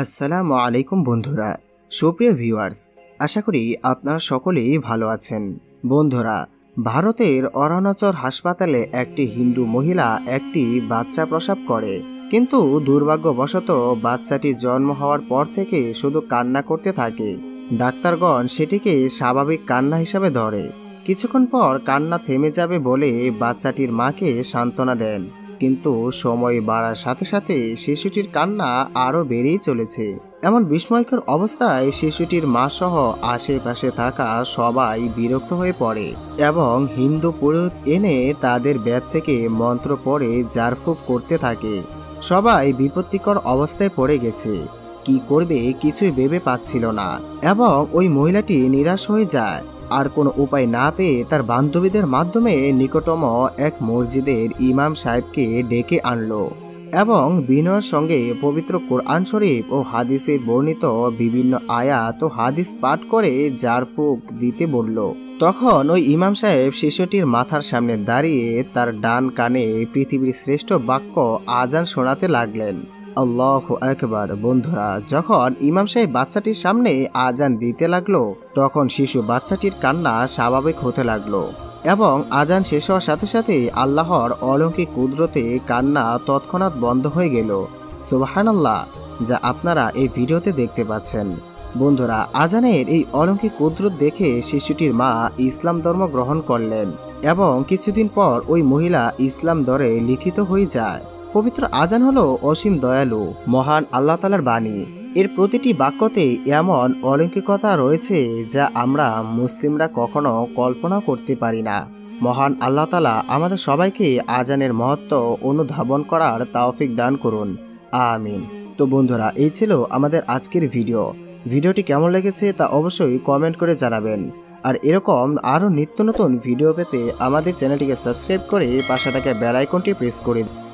আসসালামু আলাইকুম বন্ধুরা, সুপ্রিয় ভিউয়ার্স, আশা করি আপনারা সকলেই ভালো আছেন। বন্ধুরা, ভারতের অরুণাচল হাসপাতালে একটি হিন্দু মহিলা একটি বাচ্চা প্রসব করে, কিন্তু দুর্ভাগ্যবশত বাচ্চাটি জন্ম হওয়ার পর থেকে শুধু কান্না করতে থাকে। ডাক্তারগণ সেটিকে স্বাভাবিক কান্না হিসাবে ধরে। কিছুক্ষণ পর কান্না থেমে যাবে বলে বাচ্চাটির মাকে সান্ত্বনা দেন, কিন্তু সময় বাড়ার সাথে সাথে শিশুটির কান্না আরও বেড়েই চলেছে। এমন বিস্ময়কর অবস্থায় শিশুটির মা সহ আশেপাশে থাকা সবাই বিরক্ত হয়ে পড়ে এবং হিন্দু পুরোহিত এনে তাদের বেদ থেকে মন্ত্র পড়ে ঝাড়ফুঁক করতে থাকে। সবাই বিপত্তিকর অবস্থায় পড়ে গেছে, কি করবে কিছুই ভেবে পাচ্ছিল না এবং ওই মহিলাটি নিরাশ হয়ে যায়। আর কোনো উপায় না পেয়ে তার বান্ধবীদের মাধ্যমে নিকটতম এক মসজিদের ইমাম সাহেবকে ডেকে আনলো এবং বিনয়ের সঙ্গে পবিত্র কোরআন শরীফ ও হাদিসের বর্ণিত বিভিন্ন আয়াত ও হাদিস পাঠ করে ঝাড়ফুঁক দিতে বলল। তখন ওই ইমাম সাহেব শিশুটির মাথার সামনে দাঁড়িয়ে তার ডান কানে পৃথিবীর শ্রেষ্ঠ বাক্য আজান শোনাতে লাগলেন, আল্লাহু আকবার। বন্ধুরা, যখন ইমাম সাহেব বাচ্চাটির সামনে আজান দিতে লাগলো, তখন শিশু বাচ্চাটির কান্না স্বাভাবিক হতে লাগলো এবং আজান শেষ হওয়ার সাথে সাথে আল্লাহর অলৌকিক কুদরতে কান্না তৎক্ষণাৎ বন্ধ হয়ে গেল। সুবহানাল্লাহ, যা আপনারা এই ভিডিওতে দেখতে পাচ্ছেন। বন্ধুরা, আজানের এই অলৌকিক কুদরত দেখে শিশুটির মা ইসলাম ধর্ম গ্রহণ করলেন এবং কিছুদিন পর ওই মহিলা ইসলাম ধর্মে লিখিত হয়ে যায়। পবিত্র আজান হলো অসীম দয়ালু মহান আল্লাহ তাআলার বাণী। এর প্রতিটি বাক্যতে এমন অলৌকিকতা রয়েছে যা আমরা মুসলিমরা কখনো কল্পনা করতে পারি না। মহান আল্লাহ তাআলা আমাদের সবাইকে আজানের মহত্ব অনুধাবন করার তৌফিক দান করুন, আমিন। তো বন্ধুরা, এই ছিল আমাদের আজকের ভিডিও। ভিডিওটি কেমন লেগেছে তা অবশ্যই কমেন্ট করে জানাবেন। আর এরকম আরও নিত্য নতুন ভিডিও পেতে আমাদের চ্যানেলটিকে সাবস্ক্রাইব করে পাশে থাকা বেল আইকনটি প্রেস করে দিন।